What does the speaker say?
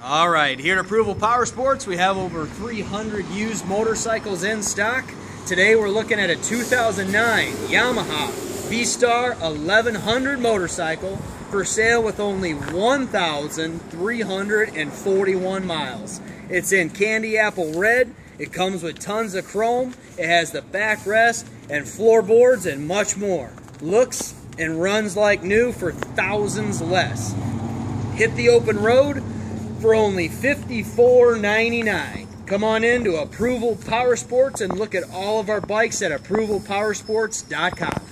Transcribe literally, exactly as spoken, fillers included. All right, here at Approval Power Sports, we have over three hundred used motorcycles in stock. Today we're looking at a two thousand nine Yamaha V-Star eleven hundred motorcycle for sale with only one thousand three hundred forty-one miles. It's in candy apple red. It comes with tons of chrome. It has the backrest and floorboards and much more. Looks and runs like new for thousands less. Hit the open road for only fifty-four ninety-nine. Come on in to Approval Power Sports and look at all of our bikes at approval power sports dot com.